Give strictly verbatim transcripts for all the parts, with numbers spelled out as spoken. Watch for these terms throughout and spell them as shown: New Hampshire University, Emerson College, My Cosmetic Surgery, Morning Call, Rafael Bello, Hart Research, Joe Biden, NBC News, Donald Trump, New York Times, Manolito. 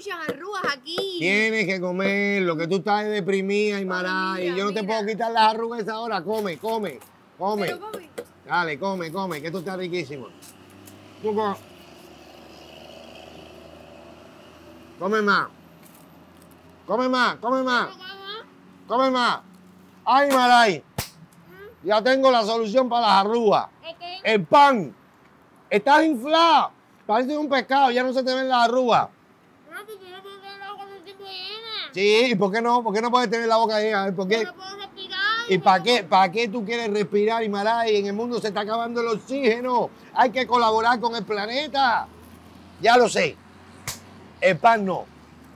muchas arrugas aquí. Tienes que comer, lo que tú estás deprimida, Aymara. Mira, y yo no mira. te puedo quitar las arrugas esa hora. Come, come, come. Pero come. Dale, come, come, que esto está riquísimo. Tú co come más. Come más, come más. Come más. Ay, Maray. Ya tengo la solución para las arrugas. Okay. El pan. Estás inflado. Parece un pescado, ya no se te ven las arrugas. No, porque yo no puedo tener la boca llena. Sí, ¿y por qué no? ¿Por qué no puedes tener la boca llena? ¿Por qué? No puedo respirar. ¿Y no para qué, para qué tú quieres respirar, Maray? En el mundo se está acabando el oxígeno. Hay que colaborar con el planeta. Ya lo sé. El pan no.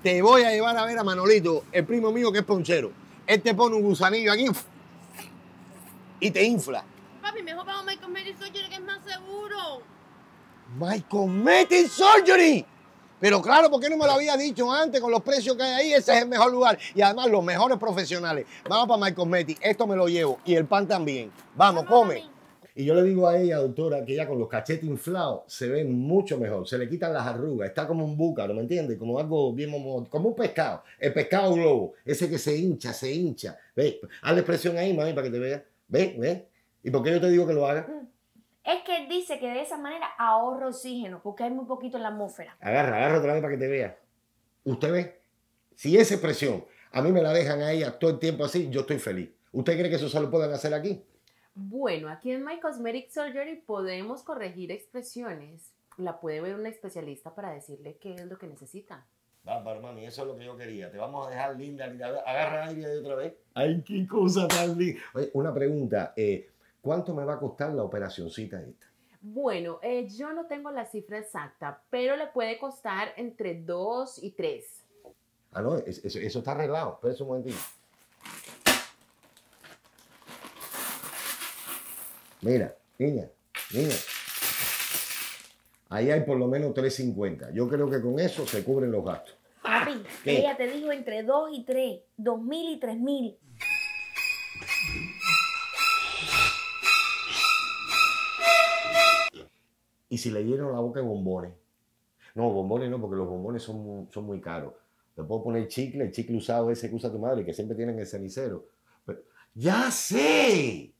Te voy a llevar a ver a Manolito, el primo mío que es ponchero. Él te pone un gusanillo aquí y te infla. Papi, mejor vamos a My Cosmetic Surgery, que es más seguro. My Cosmetic Surgery. Pero claro, ¿por qué no me lo había dicho antes? Con los precios que hay ahí, ese es el mejor lugar. Y además, los mejores profesionales. Vamos para My Cosmetic, esto me lo llevo. Y el pan también. Vamos, vamos come. Y yo le digo a ella, doctora, que ella con los cachetes inflados se ve mucho mejor. Se le quitan las arrugas. Está como un búcaro, ¿me entiendes? Como algo bien... como un pescado. El pescado globo. Ese que se hincha, se hincha. ¿Ves? Hazle expresión ahí, mami, para que te veas. ¿Ves? ¿Ves? ¿Y por qué yo te digo que lo hagas? Es que él dice que de esa manera ahorra oxígeno, porque hay muy poquito en la atmósfera. Agarra, agarra otra vez para que te vea. ¿Usted ve? Si esa expresión a mí me la dejan a ella todo el tiempo así, yo estoy feliz. ¿Usted cree que eso se lo pueden hacer aquí? Bueno, aquí en My Cosmetic Surgery podemos corregir expresiones. La puede ver un especialista para decirle qué es lo que necesita. Bárbaro, mami, eso es lo que yo quería. Te vamos a dejar linda, linda. Agarra aire de otra vez. Ay, qué cosa tan linda. Oye, una pregunta. Eh, ¿Cuánto me va a costar la operacioncita esta? Bueno, eh, yo no tengo la cifra exacta, pero le puede costar entre dos y tres. Ah, no, eso, eso está arreglado. Espera un momentito. Mira, niña, niña. Ahí hay por lo menos tres cincuenta. Yo creo que con eso se cubren los gastos. Papi, ¿qué? Ella te dijo entre dos y tres. dos mil y tres mil. Y si le lleno la boca de bombones. No, bombones no, porque los bombones son muy, son muy caros. Le puedo poner chicle, el chicle usado ese que usa tu madre, que siempre tienen el cenicero. Pero, ¡ya sé!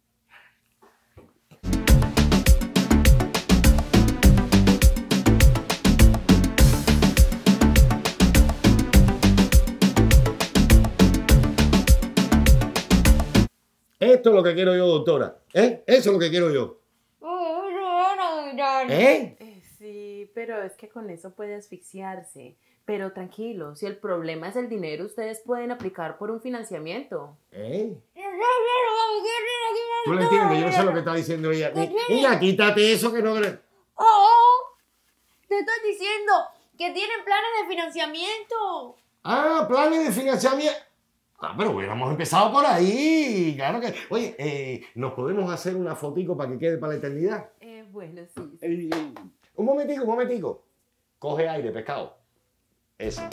Esto es lo que quiero yo, doctora. ¿Eh? Eso es lo que quiero yo. ¿Eh? Sí, pero es que con eso puede asfixiarse. Pero tranquilo, si el problema es el dinero, ustedes pueden aplicar por un financiamiento. ¿Eh? Tú lo entiendes, yo no sé lo que está diciendo ella. Mira, quítate eso que no... Oh, oh, te estoy diciendo que tienen planes de financiamiento. Ah, planes de financiamiento. Ah, pero hubiéramos empezado por ahí. Claro que... Oye, eh, ¿nos podemos hacer una fotico para que quede para la eternidad? Eh, bueno, sí. Eh, eh. Un momentico, un momentico. Coge aire, pescado. Eso.